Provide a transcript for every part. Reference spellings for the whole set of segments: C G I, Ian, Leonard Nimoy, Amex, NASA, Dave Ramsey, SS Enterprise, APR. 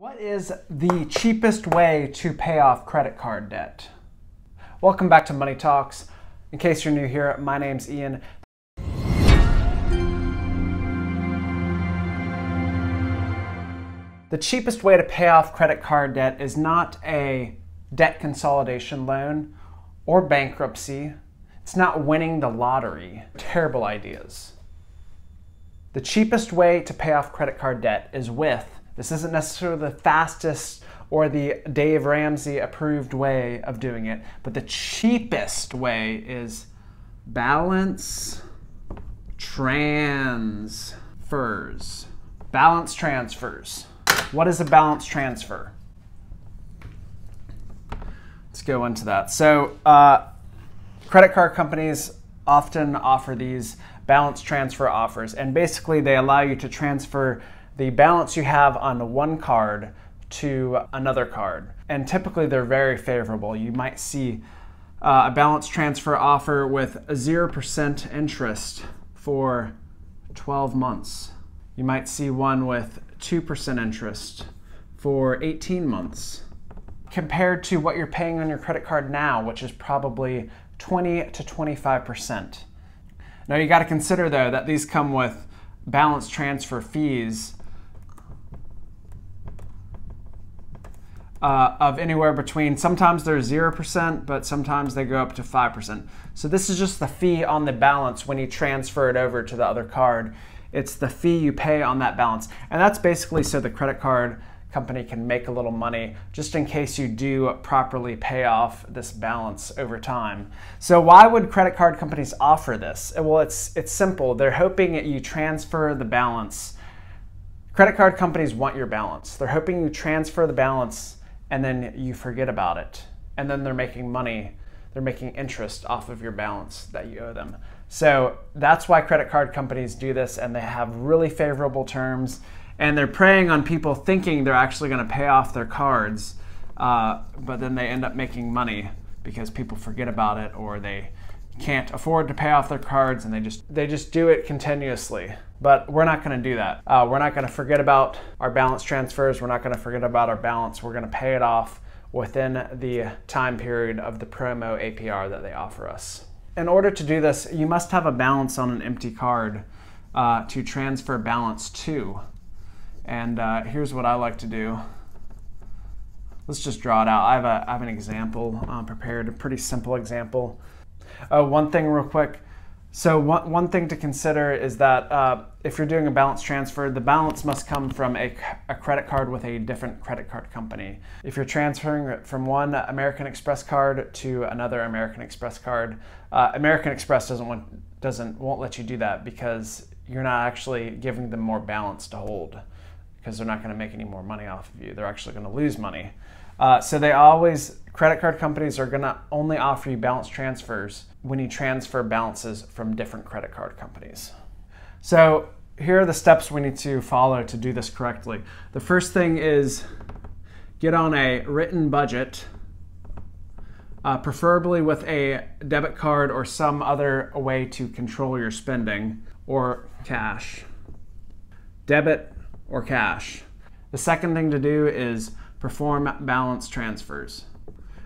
What is the cheapest way to pay off credit card debt? Welcome back to Money Talks. In case you're new here, my name's Ian. The cheapest way to pay off credit card debt is not a debt consolidation loan or bankruptcy. It's not winning the lottery. Terrible ideas. The cheapest way to pay off credit card debt is with this isn't necessarily the fastest or the Dave Ramsey approved way of doing it, but the cheapest way is balance transfers. Balance transfers. What is a balance transfer? Let's go into that. So credit card companies often offer these balance transfer offers, and basically they allow you to transfer the balance you have on one card to another card. And typically they're very favorable. You might see a balance transfer offer with 0% interest for 12 months. You might see one with 2% interest for 18 months. Compared to what you're paying on your credit card now, which is probably 20 to 25%. Now you gotta consider though that these come with balance transfer fees of anywhere between, sometimes they're 0%, but sometimes they go up to 5%. So this is just the fee on the balance when you transfer it over to the other card. It's the fee you pay on that balance. And that's basically so the credit card company can make a little money just in case you do properly pay off this balance over time. So why would credit card companies offer this? Well, it's simple. They're hoping that you transfer the balance. Credit card companies want your balance. They're hoping you transfer the balance and then you forget about it. And then they're making money, they're making interest off of your balance that you owe them. So that's why credit card companies do this, and they have really favorable terms, and they're preying on people thinking they're actually gonna pay off their cards, but then they end up making money because people forget about it or they can't afford to pay off their cards, and they just do it continuously. But we're not gonna do that. We're not gonna forget about our balance transfers. We're not gonna forget about our balance. We're gonna pay it off within the time period of the promo APR that they offer us. In order to do this, you must have a balance on an empty card to transfer balance to. And here's what I like to do. Let's just draw it out. I have an example prepared, a pretty simple example. Oh, one thing real quick. So one thing to consider is that if you're doing a balance transfer, the balance must come from a credit card with a different credit card company. If you're transferring it from one American Express card to another American Express card, American Express won't let you do that because you're not actually giving them more balance to hold, because they're not going to make any more money off of you. They're actually going to lose money. So credit card companies are gonna only offer you balance transfers when you transfer balances from different credit card companies. So here are the steps we need to follow to do this correctly. The first thing is get on a written budget, preferably with a debit card or some other way to control your spending, or cash. Debit or cash. The second thing to do is perform balance transfers.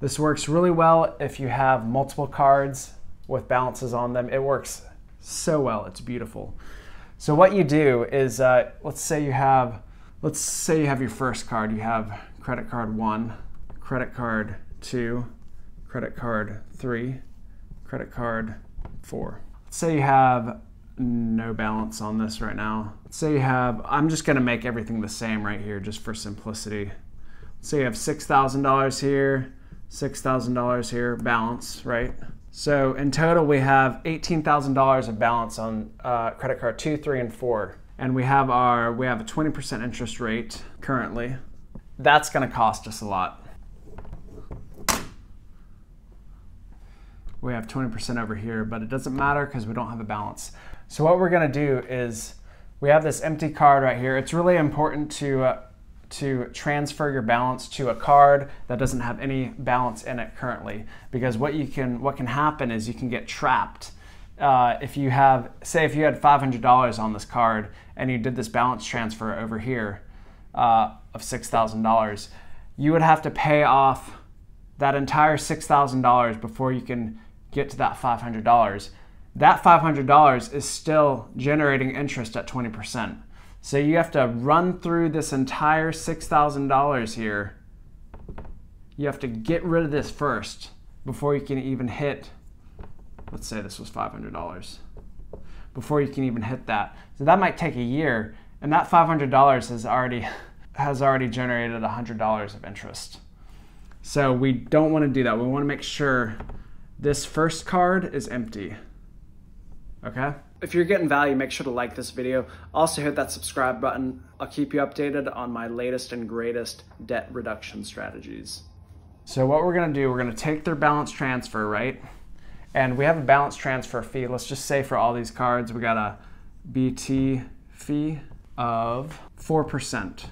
This works really well if you have multiple cards with balances on them. It works so well, it's beautiful. So what you do is, let's say you have your first card. You have credit card 1, credit card 2, credit card 3, credit card 4. Let's say you have no balance on this right now. Let's say you have, I'm just gonna make everything the same right here just for simplicity. Let's say you have $6,000 here, $6,000 here, balance, right? So in total, we have $18,000 of balance on credit card 2, 3, and 4. And we have a 20% interest rate currently. That's gonna cost us a lot. We have 20% over here, but it doesn't matter because we don't have a balance. So what we're gonna do is, we have this empty card right here. It's really important to transfer your balance to a card that doesn't have any balance in it currently, because what can happen is you can get trapped. Say if you had $500 on this card and you did this balance transfer over here, of $6,000. You would have to pay off that entire $6,000 before you can get to that $500. That $500 is still generating interest at 20%. So you have to run through this entire $6,000 here. You have to get rid of this first before you can even hit, let's say this was $500, before you can even hit that. So that might take a year, and that $500 has already generated $100 of interest. So we don't want to do that. We want to make sure this first card is empty, okay? If you're getting value, make sure to like this video. Also hit that subscribe button. I'll keep you updated on my latest and greatest debt reduction strategies. So what we're gonna do, we're gonna take their balance transfer, right? And we have a balance transfer fee. Let's just say for all these cards, we got a BT fee of 4%.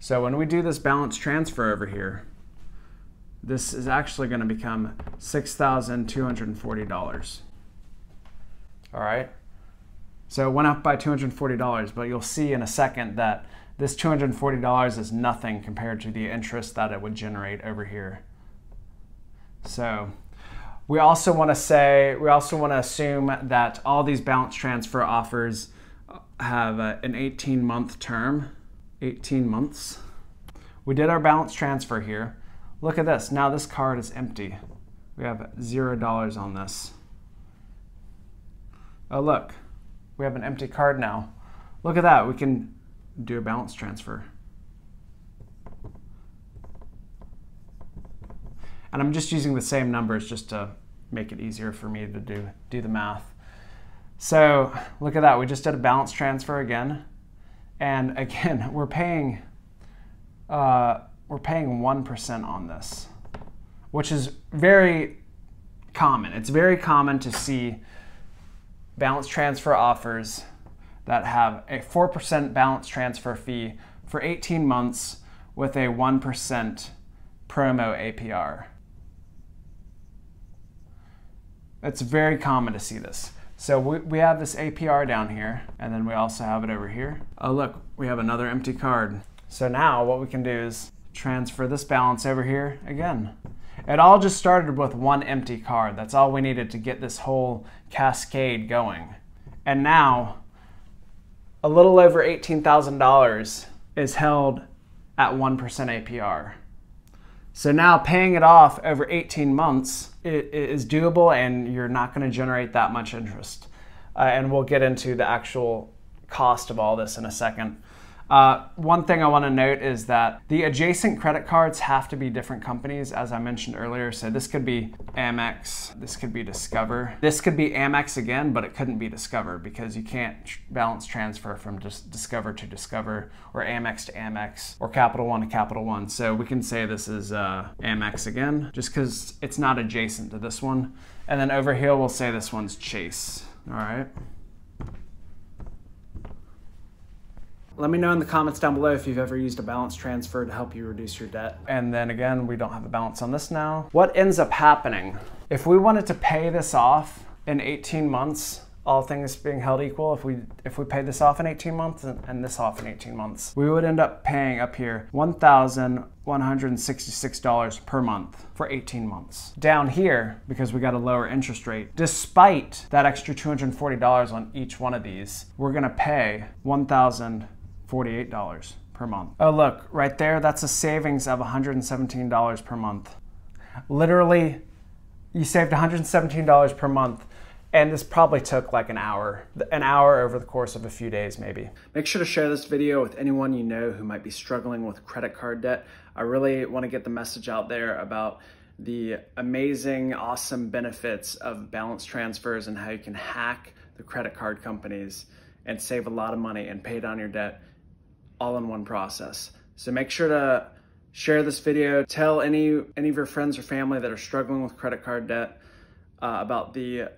So when we do this balance transfer over here, this is actually gonna become $6,240. All right, so it went up by $240, but you'll see in a second that this $240 is nothing compared to the interest that it would generate over here. So we also want to assume that all these balance transfer offers have an 18-month term, 18 months. We did our balance transfer here. Look at this, now this card is empty. We have $0 on this. Oh look, we have an empty card now. Look at that, we can do a balance transfer. And I'm just using the same numbers just to make it easier for me to do the math. So look at that, we just did a balance transfer again. And again, we're paying 1% on this, which is very common. It's very common to see balance transfer offers that have a 4% balance transfer fee for 18 months with a 1% promo APR. It's very common to see this. So we have this APR down here, and then we also have it over here. Oh look, we have another empty card. So now what we can do is transfer this balance over here again. It all just started with one empty card. That's all we needed to get this whole cascade going. And now, a little over $18,000 is held at 1% APR. So now paying it off over 18 months is doable, and you're not gonna generate that much interest. And we'll get into the actual cost of all this in a second. One thing I want to note is that the adjacent credit cards have to be different companies, as I mentioned earlier. So this could be Amex, this could be Discover, this could be Amex again, but it couldn't be Discover because you can't balance transfer from just Discover to Discover or Amex to Amex or Capital One to Capital One. So we can say this is Amex again, just because it's not adjacent to this one. And then over here, we'll say this one's Chase, all right? Let me know in the comments down below if you've ever used a balance transfer to help you reduce your debt. And then again, we don't have a balance on this now. What ends up happening? If we wanted to pay this off in 18 months, all things being held equal, if we paid this off in 18 months and this off in 18 months, we would end up paying up here $1,166 per month for 18 months. Down here, because we got a lower interest rate, despite that extra $240 on each one of these, we're gonna pay $1,048 per month. Oh look, right there, that's a savings of $117 per month. Literally, you saved $117 per month, and this probably took like an hour over the course of a few days maybe. Make sure to share this video with anyone you know who might be struggling with credit card debt. I really want to get the message out there about the amazing, awesome benefits of balance transfers and how you can hack the credit card companies and save a lot of money and pay down your debt all in one process. So make sure to share this video. Tell any of your friends or family that are struggling with credit card debt about the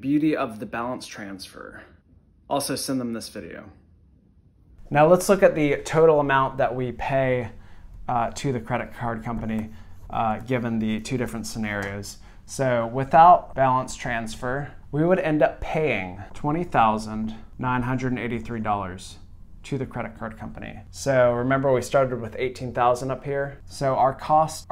beauty of the balance transfer. Also send them this video. Now let's look at the total amount that we pay to the credit card company given the two different scenarios. So without balance transfer, we would end up paying $20,983 to the credit card company. So remember, we started with 18,000 up here. So our cost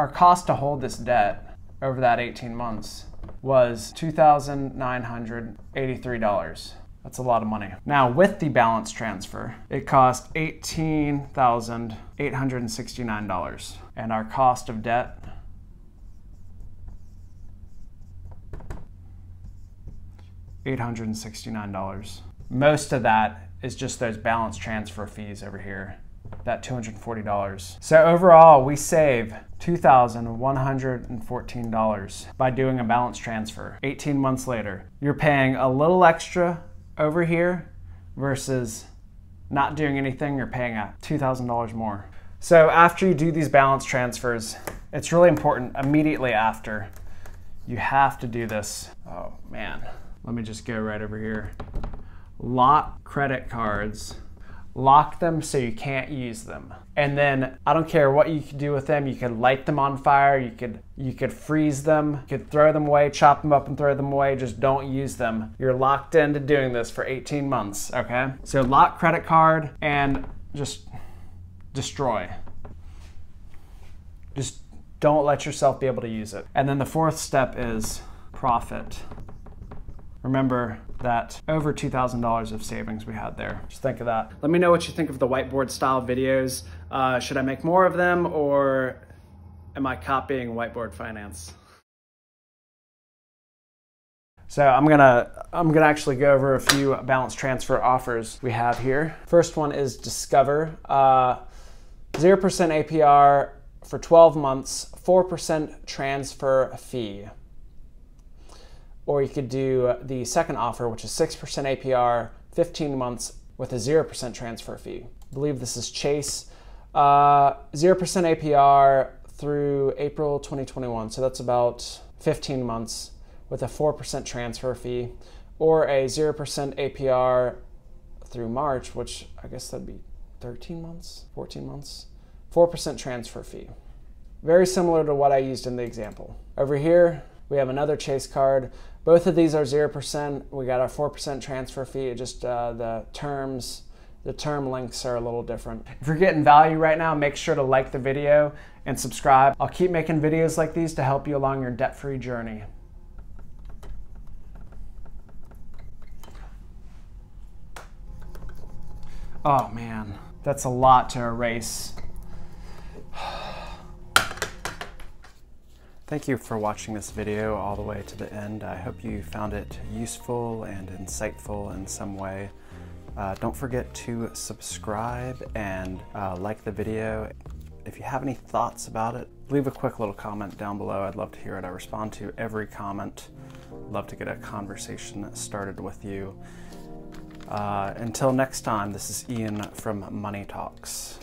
to hold this debt over that 18 months was $2,983. That's a lot of money. Now with the balance transfer, it cost $18,869. And our cost of debt $869. Most of that is just those balance transfer fees over here, that $240. So overall, we save $2,114 by doing a balance transfer. 18 months later, you're paying a little extra over here versus not doing anything, you're paying $2,000 more. So after you do these balance transfers, it's really important immediately after, you have to do this. Oh man, let me just go right over here. Lock credit cards, lock them so you can't use them. And then I don't care what you could do with them. You could light them on fire. You could freeze them. You could throw them away, chop them up and throw them away. Just don't use them. You're locked into doing this for 18 months, okay? So lock credit card and just destroy. Just don't let yourself be able to use it. And then the fourth step is profit. Remember that over $2,000 of savings we had there. Just think of that. Let me know what you think of the whiteboard style videos. Should I make more of them, or am I copying Whiteboard Finance? So I'm gonna actually go over a few balance transfer offers we have here. First one is Discover. 0% APR for 12 months, 4% transfer fee. Or you could do the second offer, which is 6% APR, 15 months with a 0% transfer fee. I believe this is Chase. 0% APR through April 2021. So that's about 15 months with a 4% transfer fee, or a 0% APR through March, which I guess that'd be 13 months, 14 months, 4% transfer fee. Very similar to what I used in the example. Over here, we have another Chase card. Both of these are 0%. We got our 4% transfer fee. It just the term links are a little different. If you're getting value right now, make sure to like the video and subscribe. I'll keep making videos like these to help you along your debt-free journey. Oh man, that's a lot to erase. Thank you for watching this video all the way to the end. I hope you found it useful and insightful in some way. Don't forget to subscribe and like the video. If you have any thoughts about it, leave a quick little comment down below. I'd love to hear it. I respond to every comment. Love to get a conversation started with you. Until next time, this is Ian from Money Talks.